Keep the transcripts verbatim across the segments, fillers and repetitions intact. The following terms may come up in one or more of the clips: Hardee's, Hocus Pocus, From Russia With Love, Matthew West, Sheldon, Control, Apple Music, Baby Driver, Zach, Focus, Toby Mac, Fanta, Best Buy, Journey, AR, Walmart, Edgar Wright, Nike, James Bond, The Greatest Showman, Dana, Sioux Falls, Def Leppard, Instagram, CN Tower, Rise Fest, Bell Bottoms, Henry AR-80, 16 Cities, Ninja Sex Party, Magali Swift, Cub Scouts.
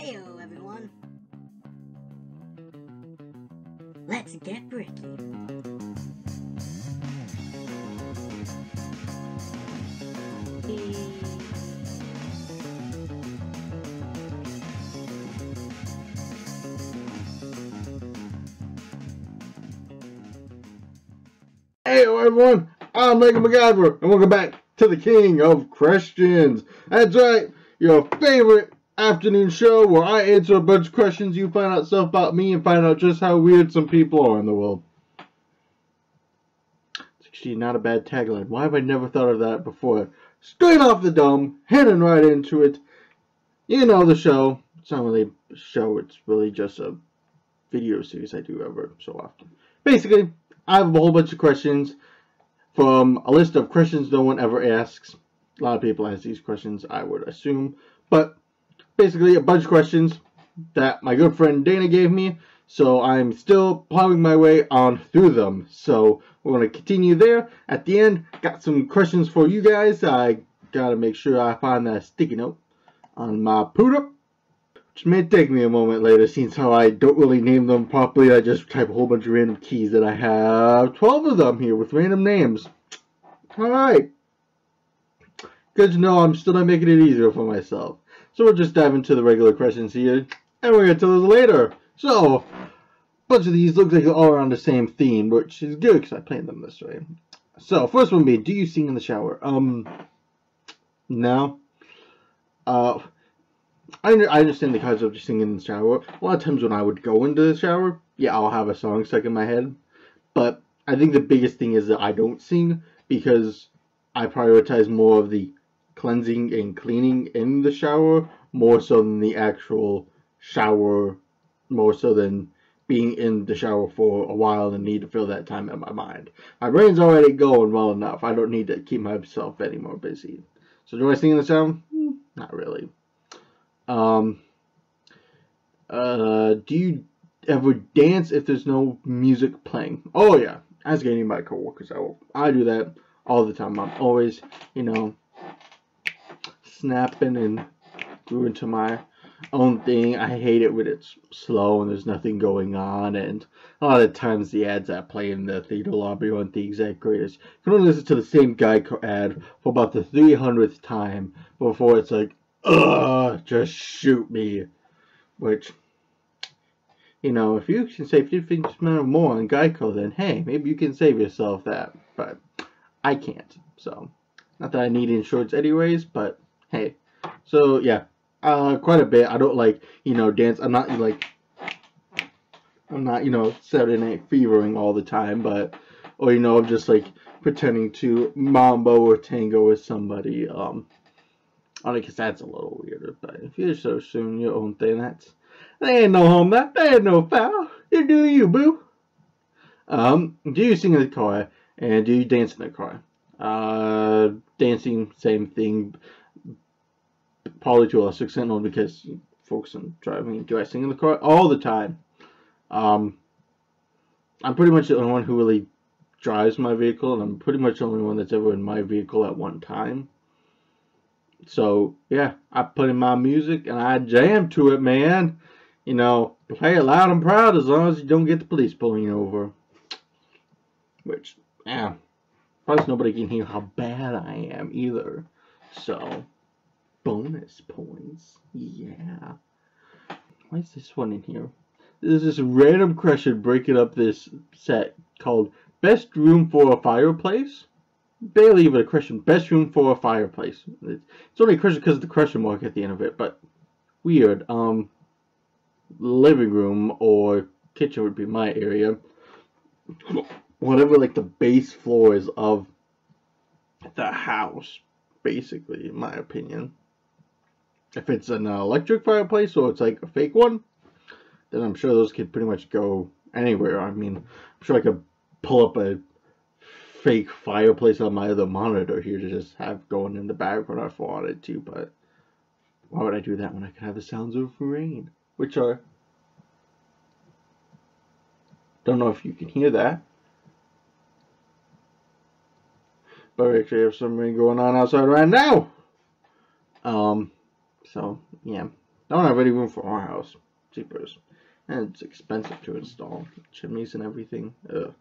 Hey-o, everyone. Let's get bricky. Hey-o, everyone. I'm Lego MacGyver, and welcome back to the King of Questions. That's right, your favorite afternoon show where I answer a bunch of questions, you find out stuff about me, and find out just how weird some people are in the world. It's actually not a bad tagline. Why have I never thought of that before? Straight off the dome, heading right into it. You know the show. It's not really a show, it's really just a video series I do ever so often. Basically, I have a whole bunch of questions from a list of questions no one ever asks. A lot of people ask these questions, I would assume. But basically a bunch of questions that my good friend Dana gave me. So I'm still plowing my way on through them. So we're going to continue there. At the end, got some questions for you guys. I got to make sure I find that sticky note on my poodle, which may take me a moment later, since how I don't really name them properly. I just type a whole bunch of random keys that I have. twelve of them here with random names. Alright. Good to know I'm still not making it easier for myself. So we'll just dive into the regular questions here, and we'll get to those later. So, a bunch of these look like they're all around the same theme, which is good because I planned them this way. So, first one would be, do you sing in the shower? Um, no. Uh... I understand the concept of singing in the shower. A lot of times when I would go into the shower, yeah, I'll have a song stuck in my head. But I think the biggest thing is that I don't sing, because I prioritize more of the cleansing and cleaning in the shower, more so than the actual shower, more so than being in the shower for a while and need to fill that time in my mind. My brain's already going well enough. I don't need to keep myself any more busy. So do I sing in the shower? Not really. Um, uh, do you ever dance if there's no music playing? Oh yeah, ask any of my coworkers. I will. I do that all the time. I'm always, you know, snapping and doing to my own thing. I hate it when it's slow and there's nothing going on. And a lot of times the ads I play in the theater lobby aren't the exact greatest. You can only listen to the same Geico ad for about the three hundredth time before it's like, ugh, just shoot me. Which, you know, if you can save fifteen percent or more on Geico, then hey, maybe you can save yourself that. But I can't. So, not that I need insurance anyways, but hey. So, yeah, uh, quite a bit. I don't, like, you know, dance. I'm not, like, I'm not, you know, Saturday Night Fevering all the time, but, or, you know, I'm just, like, pretending to mambo or tango with somebody, um, I guess that's a little weirder, but if you're so soon your own thing, that's, they ain't no harm, that they ain't no foul. You do you, boo. Um, do you sing in the car, and do you dance in the car? Uh, dancing, same thing, probably to a lesser extent, because folks on driving. Do I sing in the car all the time? Um, I'm pretty much the only one who really drives my vehicle, and I'm pretty much the only one that's ever in my vehicle at one time. So, yeah, I put in my music and I jam to it, man. You know, play it loud and proud as long as you don't get the police pulling you over. Which, yeah, plus nobody can hear how bad I am either. So, bonus points. Yeah. Why is this one in here? This is this random question breaking up this set called Best Room for a Fireplace. Barely even a question. Best room for a fireplace. It's only a question because of the question mark at the end of it, but weird. Um, living room or kitchen would be my area. Whatever, like, the base floors of the house, basically, in my opinion. If it's an electric fireplace or it's, like, a fake one, then I'm sure those could pretty much go anywhere. I mean, I'm sure I could pull up a fake fireplace on my other monitor here to just have going in the background if I wanted to, but why would I do that when I could have the sounds of rain, which are, don't know if you can hear that, but we actually have some rain going on outside right now. Um so yeah, Don't have any room for our house. Jeepers. And it's expensive to install. Chimneys and everything. Ugh.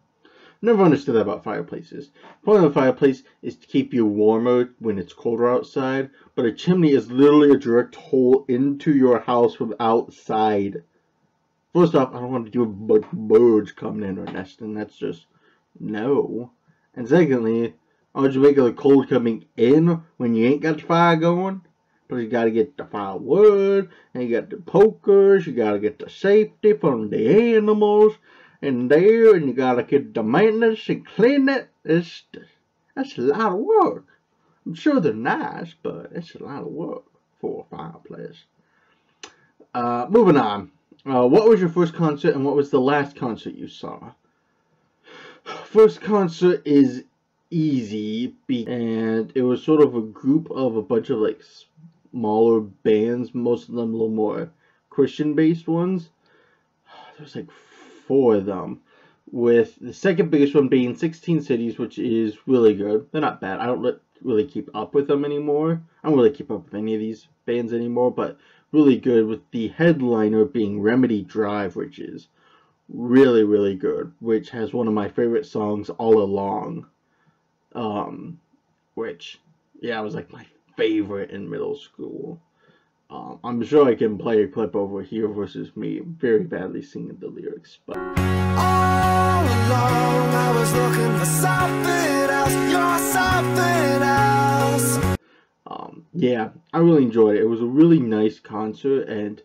Never understood that about fireplaces. The point of a fireplace is to keep you warmer when it's colder outside, but a chimney is literally a direct hole into your house from outside. First off, I don't want to do with birds coming in or nesting. That's just no. And secondly, how would you make the cold coming in when you ain't got the fire going? But you gotta get the firewood, and you got the pokers, you gotta get the safety from the animals. And there, and you gotta get the maintenance and clean it. It's, that's a lot of work. I'm sure they're nice, but it's a lot of work for a fireplace. Uh, moving on. Uh, what was your first concert, and what was the last concert you saw? First concert is easy, and it was sort of a group of a bunch of like smaller bands, most of them a little more Christian-based ones. There's like four of them, with the second biggest one being sixteen cities, which is really good. They're not bad. I don't really keep up with them anymore. I don't really keep up with any of these bands anymore, but really good, with the headliner being Remedy Drive, which is really, really good, which has one of my favorite songs, All Along, um, which, yeah, was like my favorite in middle school. Um, I'm sure I can play a clip over here versus me very badly singing the lyrics, but all along I was looking for something else, you're something else. Um, yeah, I really enjoyed it. It was a really nice concert, and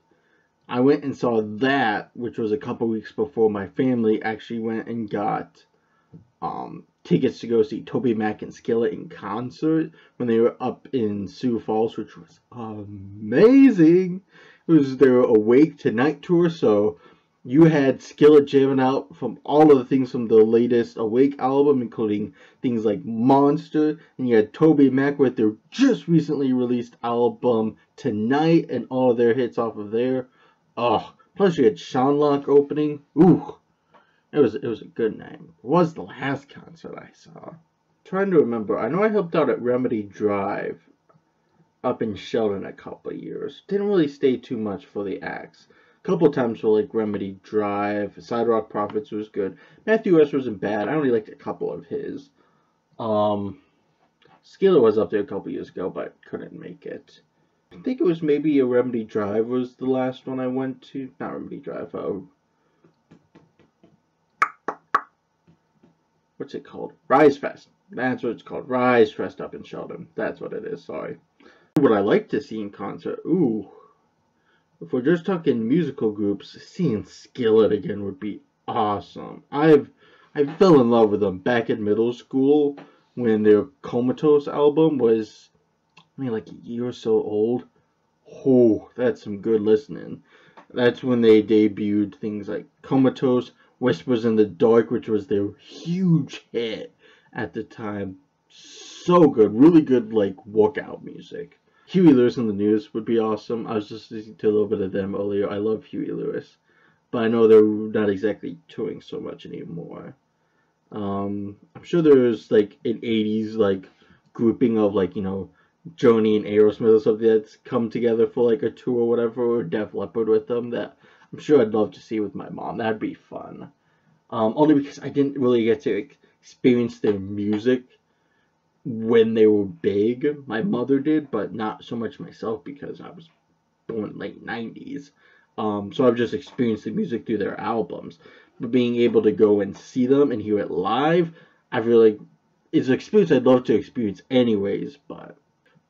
I went and saw that, which was a couple weeks before my family actually went and got um, tickets to go see Toby Mac and Skillet in concert when they were up in Sioux Falls, which was amazing. It was their Awake Tonight tour, so you had Skillet jamming out from all of the things from the latest Awake album, including things like Monster, and you had Toby Mac with their just recently released album Tonight and all of their hits off of there. Oh, plus you had Sean Lock opening. Ooh. It was, it was a good night. It was the last concert I saw. I'm trying to remember. I know I helped out at Remedy Drive up in Sheldon a couple of years. Didn't really stay too much for the acts. A couple of times for like Remedy Drive. Side Rock Profits was good. Matthew West wasn't bad. I only liked a couple of his. Um, Skillet was up there a couple of years ago, but couldn't make it. I think it was maybe a Remedy Drive was the last one I went to. Not Remedy Drive. Oh. What's it called? Rise Fest. That's what it's called. Rise Fest up in Sheldon. That's what it is. Sorry. What I like to see in concert. Ooh. If we're just talking musical groups, seeing Skillet again would be awesome. I've I fell in love with them back in middle school when their Comatose album was, I mean, like a year or so old. Oh, that's some good listening. That's when they debuted things like Comatose, Whispers in the Dark, which was their huge hit at the time. So good. Really good, like, workout music. Huey Lewis and the News would be awesome. I was just listening to a little bit of them earlier. I love Huey Lewis. But I know they're not exactly touring so much anymore. Um, I'm sure there's, like, an eighties, like, grouping of, like, you know, Journey and Aerosmith or something that's come together for, like, a tour or whatever, or Def Leppard with them that I'm sure I'd love to see with my mom. That'd be fun. Um, only because I didn't really get to experience their music when they were big. My mother did, but not so much myself because I was born late nineties. Um, so I've just experienced the music through their albums. But being able to go and see them and hear it live, I really, it's an experience I'd love to experience anyways, but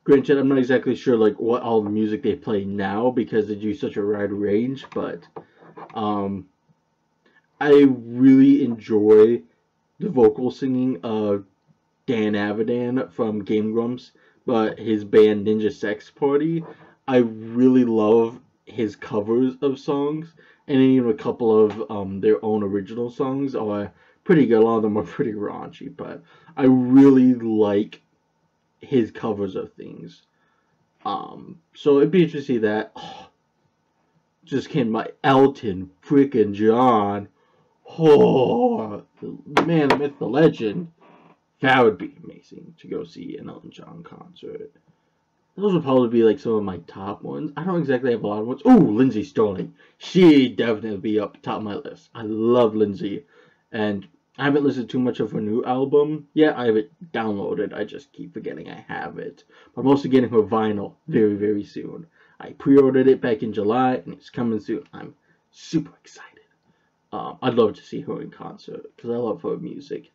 granted, I'm not exactly sure like what all the music they play now because they do such a wide range, but um, I really enjoy the vocal singing of Dan Avidan from Game Grumps, but his band Ninja Sex Party. I really love his covers of songs, and even a couple of um, their own original songs are pretty good. A lot of them are pretty raunchy, but I really like his covers of things. Um, so it'd be interesting to see that. Oh, just came by Elton freaking John. Oh, the man, the myth, the legend. That would be amazing to go see an Elton John concert. Those would probably be like some of my top ones. I don't exactly have a lot of ones. Oh, Lindsey Stirling. She definitely be up top of my list. I love Lindsey. And I haven't listened to much of her new album yet. I have it downloaded. I just keep forgetting I have it. But I'm also getting her vinyl very, very soon. I pre-ordered it back in July, and it's coming soon. I'm super excited. Um, I'd love to see her in concert, because I love her music.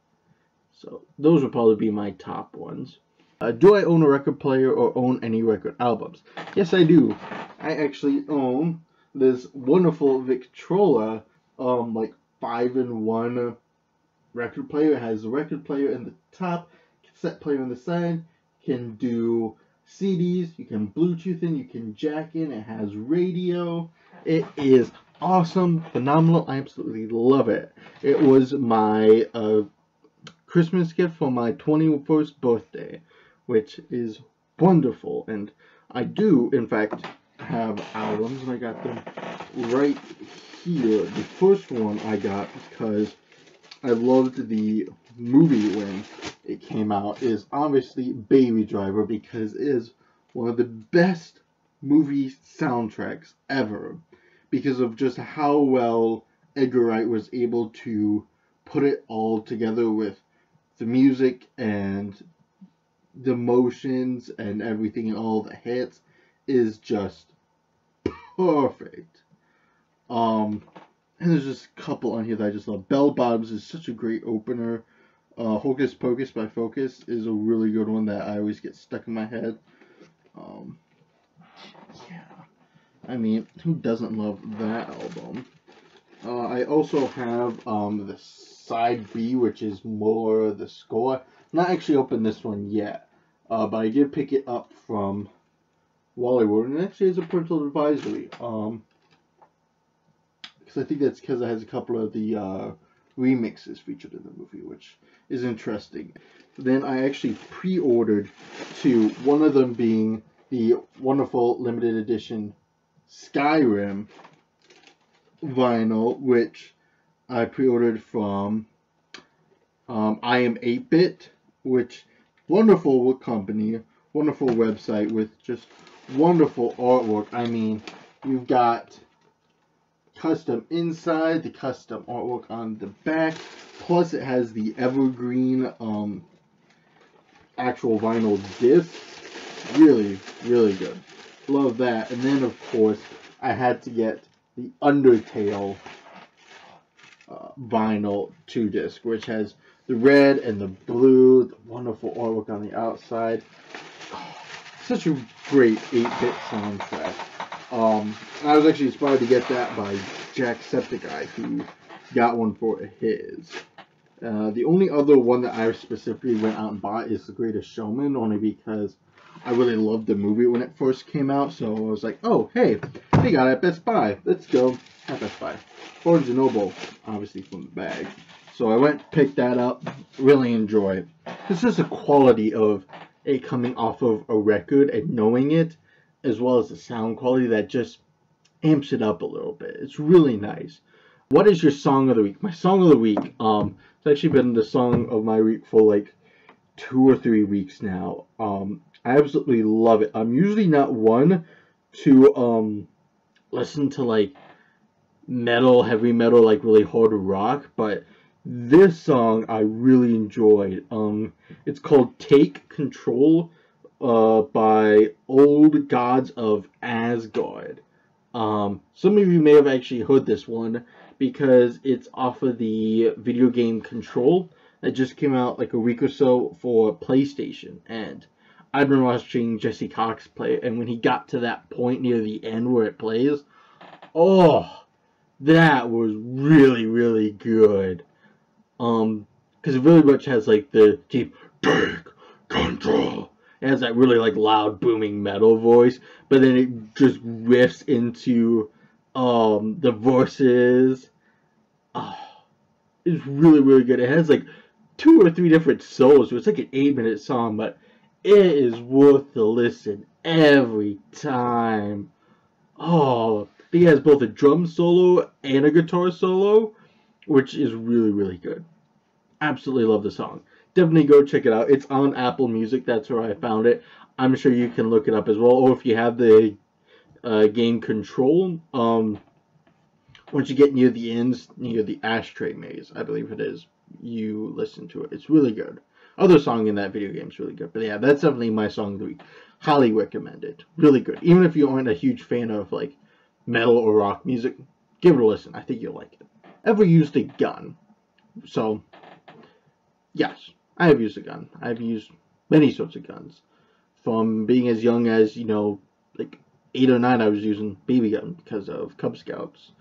So those would probably be my top ones. Uh, do I own a record player or own any record albums? Yes, I do. I actually own this wonderful Victrola, um, like five in one record player. It has a record player in the top, cassette player on the side, can do C Ds, you can Bluetooth in, you can jack in, it has radio. It is awesome, phenomenal, I absolutely love it. It was my uh, Christmas gift for my twenty-first birthday, which is wonderful. And I do, in fact, have albums, and I got them right here. The first one I got because I loved the movie when it came out is obviously Baby Driver, because it is one of the best movie soundtracks ever, because of just how well Edgar Wright was able to put it all together with the music and the motions and everything, and all the hits is just perfect. Um, and there's just a couple on here that I just love. Bell Bottoms is such a great opener. Uh, Hocus Pocus by Focus is a really good one that I always get stuck in my head. Um, yeah, I mean, who doesn't love that album? Uh, I also have um, the Side B, which is more the score. Not actually opened this one yet, uh, but I did pick it up from Wally Wood, and it actually is a parental advisory. Um, because I think that's because it has a couple of the uh, remixes featured in the movie, which is interesting. Then I actually pre-ordered two. One of them being the wonderful limited edition Skyrim vinyl, which I pre-ordered from um, I Am eight bit, which wonderful company, wonderful website with just wonderful artwork. I mean, you've got custom inside, the custom artwork on the back, plus it has the evergreen um, actual vinyl disc. Really, really good. Love that. And then, of course, I had to get the Undertale uh, vinyl two disc, which has the red and the blue, the wonderful artwork on the outside. Oh, such a great eight bit soundtrack. Um, I was actually inspired to get that by Jacksepticeye, who got one for his. Uh, the only other one that I specifically went out and bought is The Greatest Showman, only because I really loved the movie when it first came out, so I was like, oh, hey, they got it at Best Buy. Let's go. At Best Buy. Barnes and Noble, obviously, from the bag. So I went, picked that up, really enjoy it. This is the quality of it coming off of a record and knowing it, as well as the sound quality that just amps it up a little bit. It's really nice. What is your song of the week? My song of the week, um, it's actually been the song of my week for like two or three weeks now. Um, I absolutely love it. I'm usually not one to um, listen to like metal, heavy metal, like really hard rock, but this song I really enjoyed. Um, it's called Take Control uh, by Old Gods of Asgard. Um, some of you may have actually heard this one because it's off of the video game Control that just came out like a week or so for PlayStation. And I've been watching Jesse Cox play, and when he got to that point near the end where it plays, oh, that was really, really good. Um, because it really much has, like, the deep, take control. It has that really, like, loud, booming metal voice, but then it just riffs into, um, the verses. Oh, it's really, really good. It has, like, two or three different solos, so it's like an eight minute song, but it is worth the listen every time. Oh, he has both a drum solo and a guitar solo, which is really, really good. Absolutely love the song. Definitely go check it out. It's on Apple Music. That's where I found it. I'm sure you can look it up as well. Or if you have the uh, game Control, um, once you get near the end, near the ashtray maze, I believe it is, you listen to it. It's really good. Other song in that video game is really good. But yeah, that's definitely my song of the week. Highly recommend it. Really good. Even if you aren't a huge fan of, like, metal or rock music, give it a listen. I think you'll like it. Ever used a gun? So, yes, I have used a gun. I've used many sorts of guns. From being as young as, you know, like eight or nine, I was using B B gun because of Cub Scouts,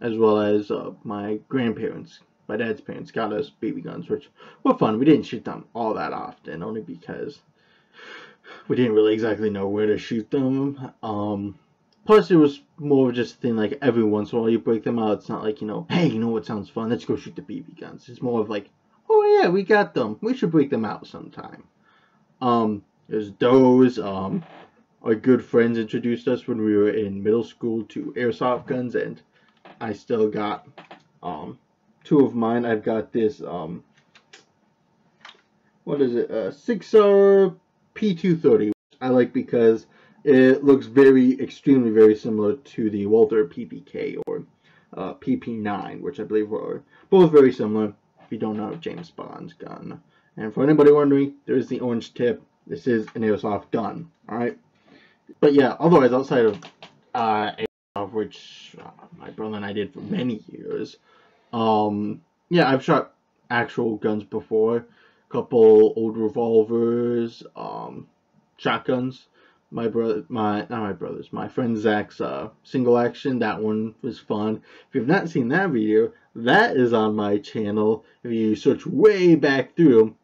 as well as uh, my grandparents. My dad's parents got us B B guns, which were fun. We didn't shoot them all that often, only because we didn't really exactly know where to shoot them. Um, plus, it was more of just a thing, like, every once in a while you break them out. It's not like, you know, hey, you know what sounds fun? Let's go shoot the B B guns. It's more of like, oh, yeah, we got them. We should break them out sometime. Um, there's those. Um, our good friends introduced us when we were in middle school to airsoft guns, and I still got... Um, two of mine. I've got this, um, what is it, uh, six R P two thirty, which I like because it looks very, extremely very similar to the Walther P P K or uh, P P nine, which I believe are both very similar, if you don't know, James Bond's gun. And for anybody wondering, there's the orange tip. This is an airsoft gun, alright? But yeah, otherwise, outside of uh, airsoft, which uh, my brother and I did for many years, Um, yeah, I've shot actual guns before, a couple old revolvers, um, shotguns, my brother, my, not my brother's, my friend Zach's, uh, single action, that one was fun. If you've not seen that video, that is on my channel. If you search way back through,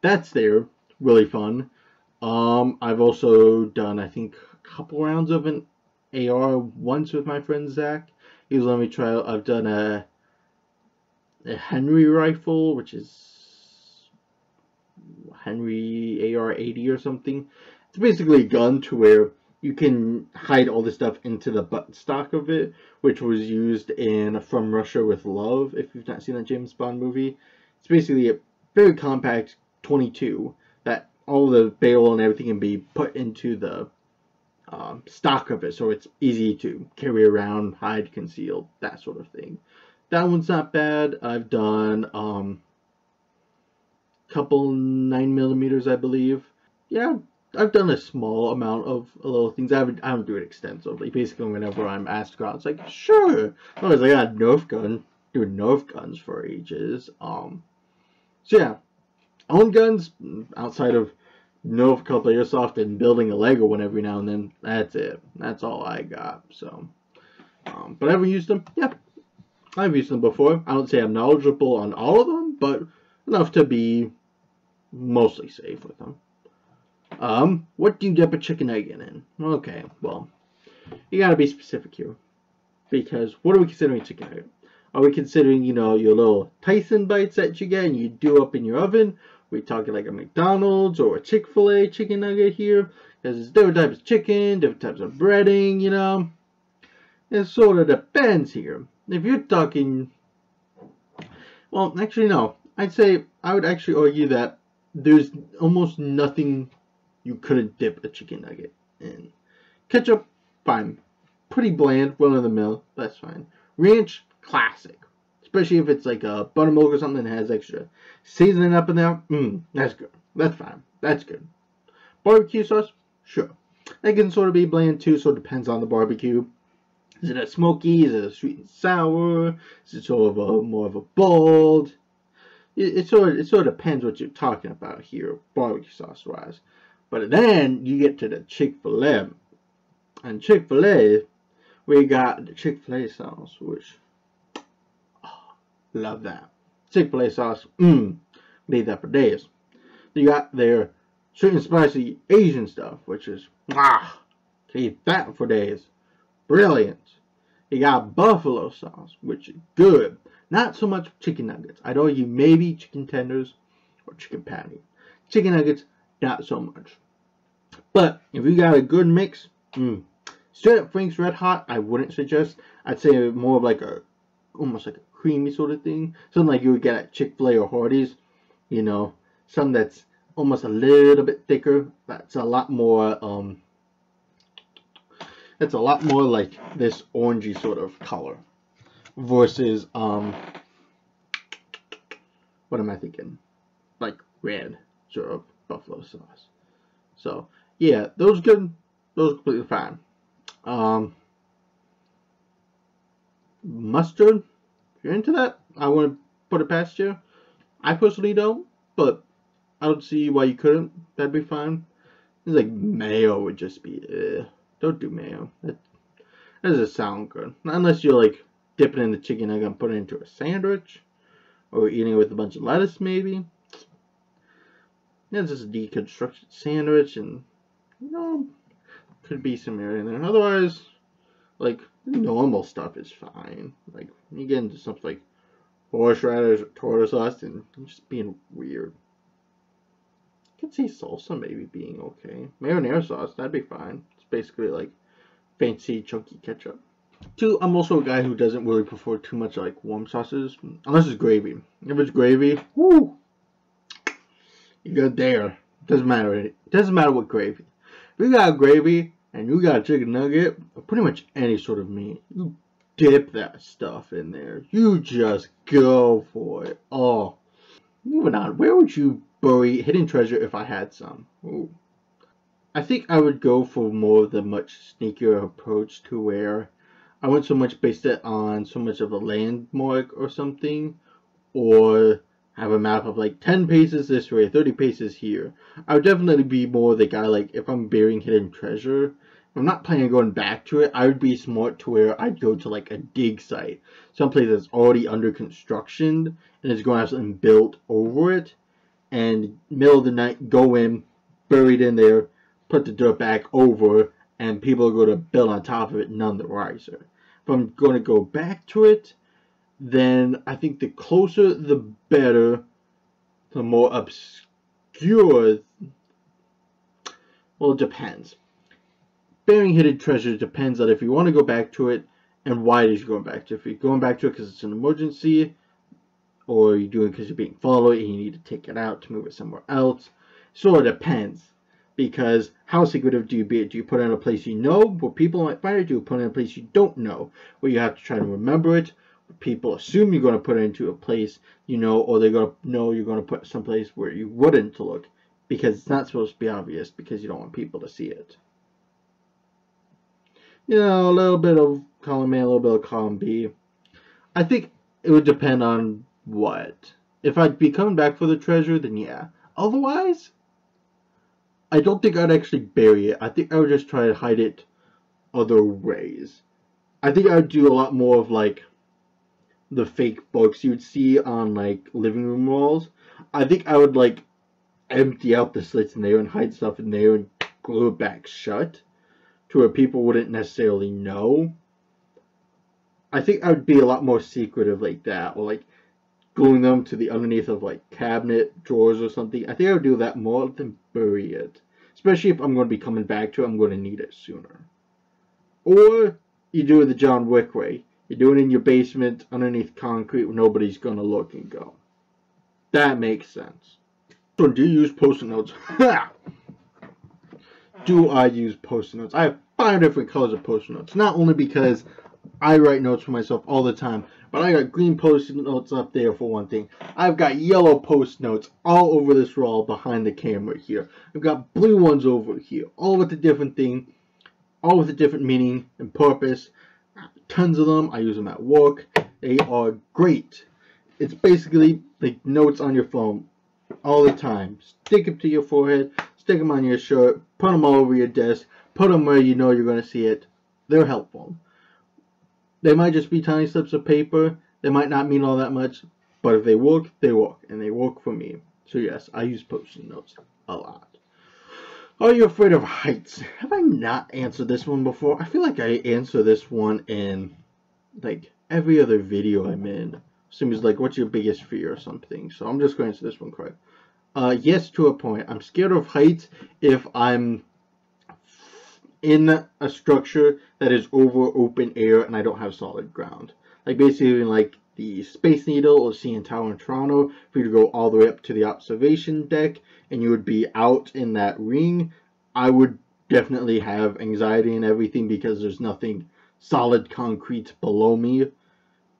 that's there, really fun. Um, I've also done, I think, a couple rounds of an A R once with my friend Zach. He was letting me try, I've done a... a Henry rifle, which is Henry A R eighty or something. It's basically a gun to where you can hide all the stuff into the buttstock of it, which was used in From Russia with Love, if you've not seen that James Bond movie. It's basically a very compact twenty-two that all the barrel and everything can be put into the um, stock of it, so it's easy to carry around, hide, conceal, that sort of thing. That one's not bad. I've done a um, couple nine millimeters, I believe. Yeah, I've done a small amount of little things. I haven't, I haven't do it extensively. Basically, whenever I'm asked to go out, it's like, sure. Otherwise, I got a Nerf gun. Doing Nerf guns for ages. Um, so, yeah. Own guns, outside of Nerf, couple airsoft, and building a Lego one every now and then. That's it. That's all I got. So, um, but I haven't used them. Yep. Yeah. I've used them before. I don't say I'm knowledgeable on all of them, but enough to be mostly safe with them. Um, what do you dip a chicken egg in? Okay, well, you gotta be specific here. Because what are we considering chicken egg? Are we considering, you know, your little Tyson bites that you get and you do up in your oven? Are we talking like a McDonald's or a Chick-fil-A chicken nugget here? Because there's different types of chicken, different types of breading, you know. It sort of depends here. If you're talking, well, actually, no. I'd say, I would actually argue that there's almost nothing you couldn't dip a chicken nugget in. Ketchup, fine. Pretty bland, run-of-the-mill, that's fine. Ranch, classic. Especially if it's like a buttermilk or something that has extra seasoning up in there. Mmm, that's good. That's fine. That's good. Barbecue sauce, sure. That can sort of be bland, too, so it depends on the barbecue. Is it a smoky? Is it a sweet and sour? Is it sort of a more of a bold? It, it sort of, it sort of depends what you're talking about here, barbecue sauce wise. But then you get to the Chick-fil-A, and Chick-fil-A, we got the Chick-fil-A sauce, which oh, love that Chick-fil-A sauce. Mmm, need that for days. You got their sweet and spicy Asian stuff, which is ah, can eat that for days. Brilliant. You got buffalo sauce, which is good. Not so much chicken nuggets. I'd argue maybe chicken tenders or chicken patty. Chicken nuggets, not so much. But if you got a good mix, mm, straight up Frank's Red Hot, I wouldn't suggest. I'd say more of like a, almost like a creamy sort of thing. Something like you would get at Chick-fil-A or Hardee's. You know, something that's almost a little bit thicker. That's a lot more um it's a lot more like this orangey sort of color versus um what am I thinking, like red sort of buffalo sauce. So yeah, those good, those are completely fine. Um mustard, if you're into that, I wouldn't put it past you. I personally don't, but I don't see why you couldn't. That'd be fine. It's like mayo would just be, eh, don't do mayo. That, that doesn't sound good. Not unless you're like dipping in the chicken egg and putting it into a sandwich, or eating it with a bunch of lettuce maybe. Yeah, it's just a deconstructed sandwich, and you know, could be some area in there. Otherwise, like normal stuff is fine. Like you get into stuff like horseradish or tomato sauce, and just being weird. I could see salsa maybe being okay. Marinara sauce, that'd be fine. It's basically like fancy chunky ketchup. Two, I'm also a guy who doesn't really prefer too much like warm sauces, unless it's gravy. If it's gravy, woo, you go there. Doesn't matter. It doesn't matter what gravy. If you got gravy and you got a chicken nugget, or pretty much any sort of meat, you dip that stuff in there. You just go for it. Oh, moving on. Where would you bury hidden treasure if I had some? Ooh. I think I would go for more of the much sneakier approach to where I wouldn't so much base it on so much of a landmark or something, or have a map of like ten paces this way, thirty paces here. I would definitely be more the guy, like if I'm burying hidden treasure, if I'm not planning on going back to it, I would be smart to where I'd go to like a dig site, someplace that's already under construction and it's going to have something built over it. And middle of the night, go in, buried in there, put the dirt back over, and people are going to build on top of it, none the wiser. If I'm going to go back to it, then I think the closer the better, the more obscure. Well, it depends. Burying hidden treasure depends on if you want to go back to it, and why it is you're going back to it. If you're going back to it because it's an emergency, or you do it because you're being followed and you need to take it out to move it somewhere else. So it depends, because how secretive do you be? Do you put it in a place you know where people might find it? Do you put it in a place you don't know where you have to try to remember it? People assume you're going to put it into a place you know, or they're going to know you're going to put it someplace where you wouldn't look, because it's not supposed to be obvious because you don't want people to see it. You know, a little bit of column A, a little bit of column B. I think it would depend on what. If I'd be coming back for the treasure, then yeah. Otherwise, I don't think I'd actually bury it. I think I would just try to hide it other ways. I think I would do a lot more of like the fake books you'd see on like living room walls. I think I would like empty out the slits in there and hide stuff in there and glue it back shut to where people wouldn't necessarily know. I think I would be a lot more secretive like that, or like gluing them to the underneath of like cabinet drawers or something. I think I would do that more than bury it, especially if I'm going to be coming back to it. I'm going to need it sooner. Or you do it the John Wick way. You do it in your basement underneath concrete where nobody's going to look and go. That makes sense. So do you use post-it notes? Do I use post-it notes? I have five different colors of post-it notes. Not only because I write notes for myself all the time, but I got green post-it notes up there for one thing. I've got yellow post notes all over this wall behind the camera here. I've got blue ones over here, all with a different thing, all with a different meaning and purpose. Tons of them. I use them at work. They are great. It's basically like notes on your phone all the time. Stick them to your forehead, stick them on your shirt, put them all over your desk, put them where you know you're going to see it. They're helpful. They might just be tiny slips of paper. They might not mean all that much, but if they work, they work, and they work for me. So yes, I use post-it notes a lot. Are you afraid of heights? Have I not answered this one before? I feel like I answer this one in like every other video I'm in. Seems like, what's your biggest fear or something? So I'm just going to answer this one correct. Uh, yes, to a point. I'm scared of heights if I'm in a structure that is over open air and I don't have solid ground. Like basically like the Space Needle or C N Tower in Toronto for you to go all the way up to the observation deck, and you would be out in that ring, I would definitely have anxiety and everything because there's nothing solid concrete below me.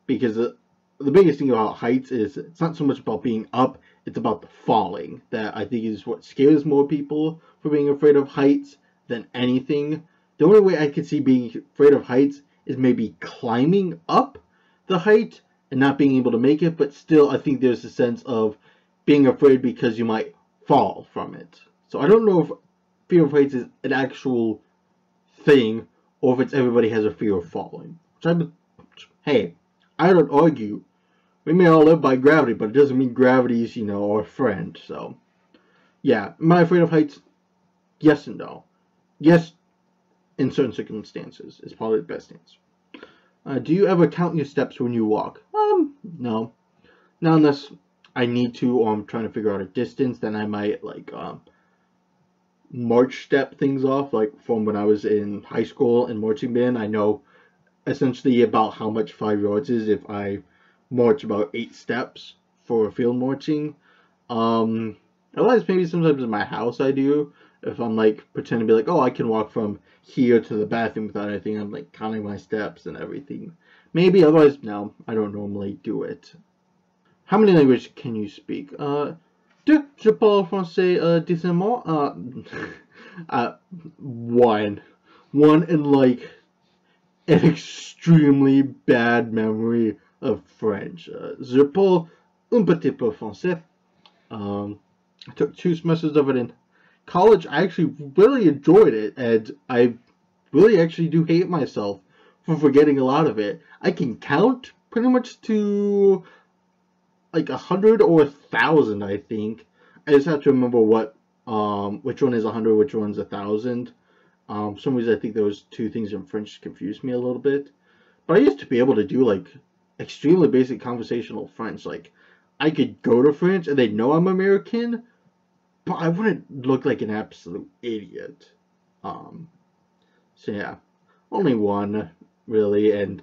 Because the, the biggest thing about heights is it's not so much about being up, it's about the falling. That I think is what scares more people for being afraid of heights than anything. The only way I could see being afraid of heights is maybe climbing up the height and not being able to make it, but still I think there's a sense of being afraid because you might fall from it. So I don't know if fear of heights is an actual thing or if it's everybody has a fear of falling. Which I'm, hey, I don't argue. We may all live by gravity, but it doesn't mean gravity is, you know, our friend. So, yeah. Am I afraid of heights? Yes and no. Yes, in certain circumstances is probably the best answer. Uh, do you ever count your steps when you walk? Um, no. Not unless I need to or I'm trying to figure out a distance, then I might, like, um, march step things off. Like, from when I was in high school and marching band, I know essentially about how much five yards is if I march about eight steps for field marching. Um, otherwise, maybe sometimes in my house I do. If I'm, like, pretending to be like, oh, I can walk from here to the bathroom without anything, I'm, like, counting my steps and everything. Maybe, otherwise, no, I don't normally do it. How many languages can you speak? Uh, deux, je parle français uh, décemment. Uh, uh, one. One in, like, an extremely bad memory of French. Uh, je parle un petit peu français. Um, I took two semesters of it in college. I actually really enjoyed it, and I really actually do hate myself for forgetting a lot of it. I can count pretty much to like a hundred or a thousand, I think. I just have to remember what, um, which one is a hundred, which one's a thousand. Um, for some reason I think those two things in French confused me a little bit. But I used to be able to do like extremely basic conversational French. Like, I could go to France and they'd know I'm American, but I wouldn't look like an absolute idiot. Um, so yeah, only one, really, and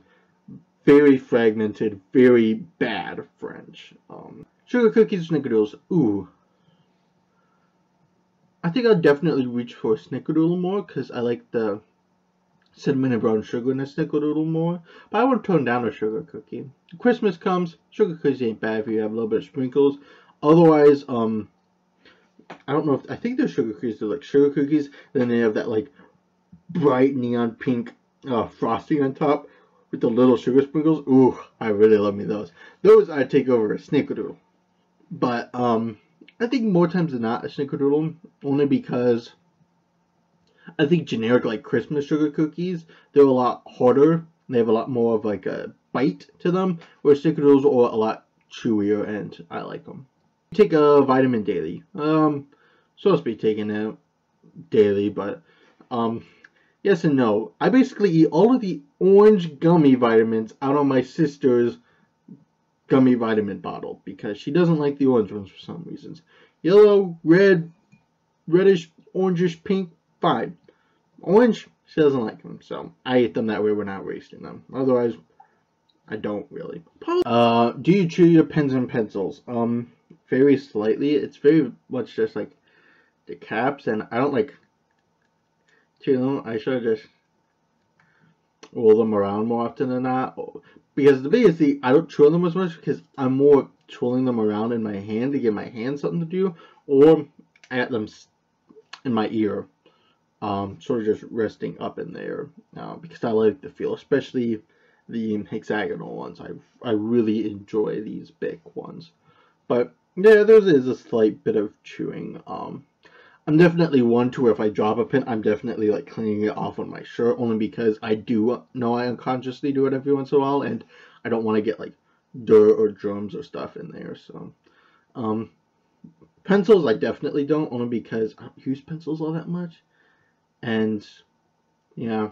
very fragmented, very bad French. Um, sugar cookies, snickerdoodles, ooh. I think I'll definitely reach for a snickerdoodle more, because I like the cinnamon and brown sugar in a snickerdoodle more, but I wouldn't turn down a sugar cookie. Christmas comes, sugar cookies ain't bad if you have a little bit of sprinkles. Otherwise, um... I don't know if, I think they're sugar cookies, they're like sugar cookies, and then they have that like bright neon pink uh, frosting on top with the little sugar sprinkles. Ooh, I really love me those. Those I take over a snickerdoodle. But um, I think more times than not a snickerdoodle, only because I think generic like Christmas sugar cookies, they're a lot harder. They have a lot more of like a bite to them, where snickerdoodles are a lot chewier and I like them. Take a vitamin daily. Um, supposed to be taking it daily, but um, yes and no. I basically eat all of the orange gummy vitamins out of my sister's gummy vitamin bottle because she doesn't like the orange ones for some reasons. Yellow, red, reddish, orangish, pink, fine. Orange, she doesn't like them, so I eat them that way. We're not wasting them. Otherwise, I don't really. Uh, do you chew your pens and pencils? Um. Very slightly. It's very much just like the caps, and I don't like chew them. I should just roll them around more often than not. Because the biggest thing, I don't chew them as much because I'm more twirling them around in my hand to give my hand something to do, or at them in my ear, um, sort of just resting up in there, uh, because I like the feel, especially the hexagonal ones. I I really enjoy these big ones, but. Yeah, there is a slight bit of chewing. Um, I'm definitely one to where if I drop a pen, I'm definitely like cleaning it off on my shirt, only because I do know I unconsciously do it every once in a while, and I don't want to get like dirt or germs or stuff in there. So, um, pencils I definitely don't, only because I don't use pencils all that much, and yeah,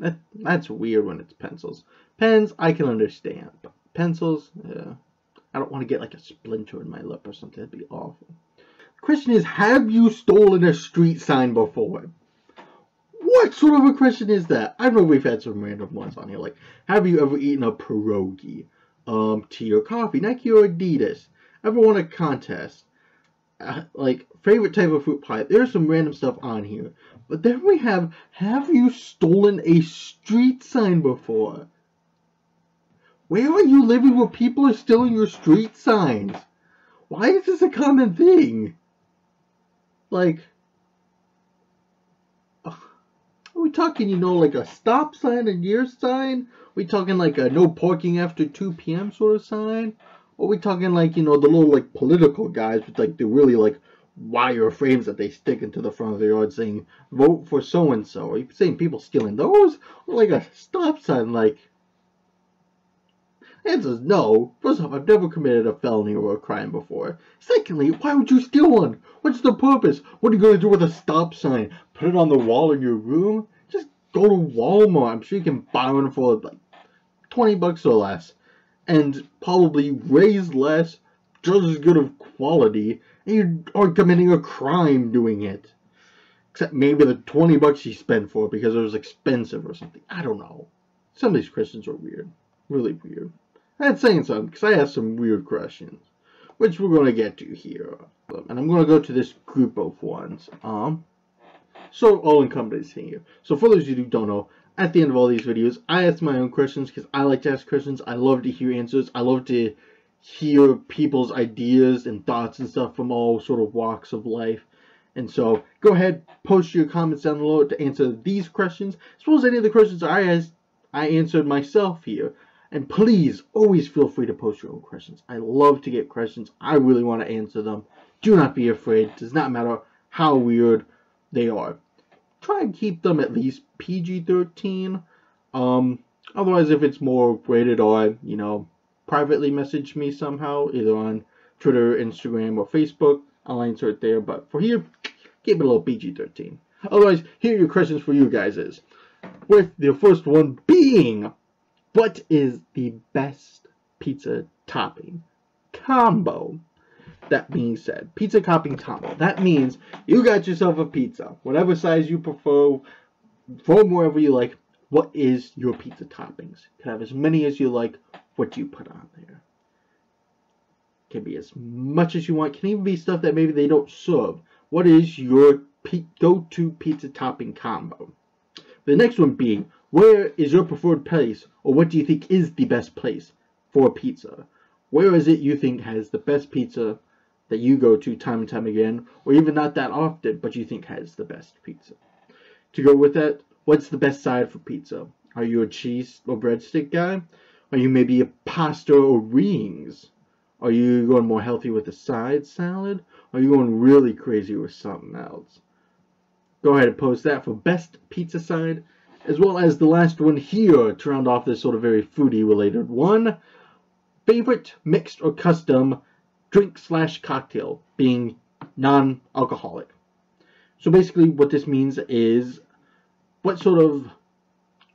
that that's weird when it's pencils. Pens I can understand, but pencils, yeah. I don't want to get like a splinter in my lip or something. That'd be awful. The question is, have you stolen a street sign before? What sort of a question is that? I know we've had some random ones on here. Like, have you ever eaten a pierogi? um, tea or coffee. Nike or Adidas. Ever won a contest? Uh, like, favorite type of fruit pie. There's some random stuff on here. But then we have, have you stolen a street sign before? Where are you living where people are stealing your street signs? Why is this a common thing? Like, are we talking, you know, like a stop sign, a year sign? Are we talking like a no parking after two P M sort of sign? Or are we talking like, you know, the little, like, political guys with, like, the really, like, wire frames that they stick into the front of their yard saying, vote for so-and-so? Are you saying people stealing those? Or like a stop sign, like... The answer is no. First off, I've never committed a felony or a crime before. Secondly, why would you steal one? What's the purpose? What are you going to do with a stop sign? Put it on the wall in your room? Just go to Walmart. I'm sure you can buy one for like twenty bucks or less. And probably raise less, just as good of quality, and you aren't committing a crime doing it. Except maybe the twenty bucks you spent for it because it was expensive or something. I don't know. Some of these Christians are weird. Really weird. That's saying something, because I have some weird questions, which we're going to get to here. And I'm going to go to this group of ones. Um, so all encompassing here. So for those of you who don't know, at the end of all these videos, I ask my own questions, because I like to ask questions. I love to hear answers. I love to hear people's ideas and thoughts and stuff from all sort of walks of life. And so go ahead, post your comments down below to answer these questions, as well as any of the questions I asked, I answered myself here. And please, always feel free to post your own questions. I love to get questions. I really want to answer them. Do not be afraid. It does not matter how weird they are. Try and keep them at least P G thirteen. Um, otherwise, if it's more rated R, you know, privately message me somehow, either on Twitter, Instagram, or Facebook. I'll answer it there. But for here, keep it a little P G thirteen. Otherwise, here are your questions for you guys is, with the first one being... what is the best pizza topping combo? That being said, pizza topping combo. That means you got yourself a pizza, whatever size you prefer, from wherever you like. What is your pizza toppings? You can have as many as you like. What do you put on there? It can be as much as you want. It can even be stuff that maybe they don't serve. What is your go-to pizza topping combo? The next one being, where is your preferred place, or what do you think is the best place for pizza? Where is it you think has the best pizza that you go to time and time again, or even not that often, but you think has the best pizza? To go with that, what's the best side for pizza? Are you a cheese or breadstick guy? Are you maybe a pasta or wings? Are you going more healthy with a side salad? Are you going really crazy with something else? Go ahead and post that for best pizza side. As well as the last one here, to round off this sort of very foodie-related one. Favorite mixed or custom drink slash cocktail, being non-alcoholic. So basically what this means is, what sort of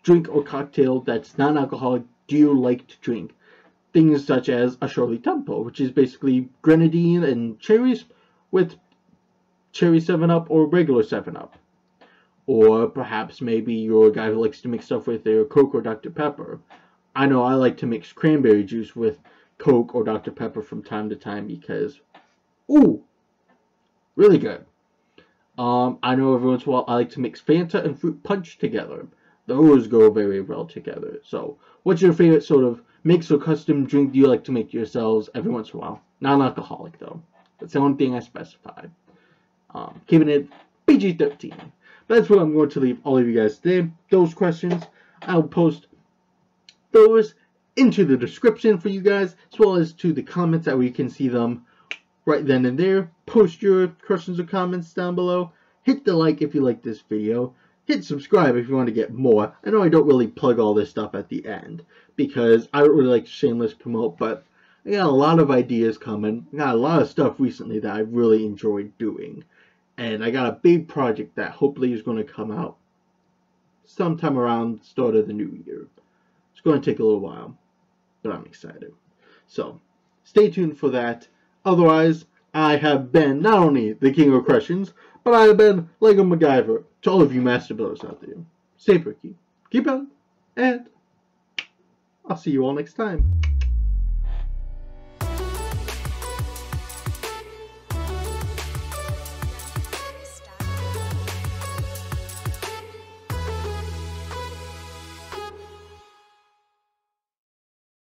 drink or cocktail that's non-alcoholic do you like to drink? Things such as a Shirley Temple, which is basically grenadine and cherries with cherry seven up or regular seven up. Or perhaps maybe you're a guy who likes to mix stuff with their Coke or Doctor Pepper. I know I like to mix cranberry juice with Coke or Doctor Pepper from time to time because, ooh, really good. Um, I know every once in a while I like to mix Fanta and fruit punch together. Those go very well together. So what's your favorite sort of mix or custom drink do you like to make yourselves every once in a while? Non-alcoholic though. That's the only thing I specified. Um, keeping it P G thirteen. That's what I'm going to leave all of you guys today. Those questions, I'll post those into the description for you guys, as well as to the comments that we can see them right then and there. Post your questions or comments down below. Hit the like if you like this video. Hit subscribe if you want to get more. I know I don't really plug all this stuff at the end because I don't really like to shameless promote, but I got a lot of ideas coming. I got a lot of stuff recently that I really enjoyed doing. And I got a big project that hopefully is going to come out sometime around the start of the new year. It's going to take a little while, but I'm excited. So, stay tuned for that. Otherwise, I have been not only the King of Questions, but I have been Lego MacGyver to all of you Master Builders out there. Stay perky, keep out, and I'll see you all next time.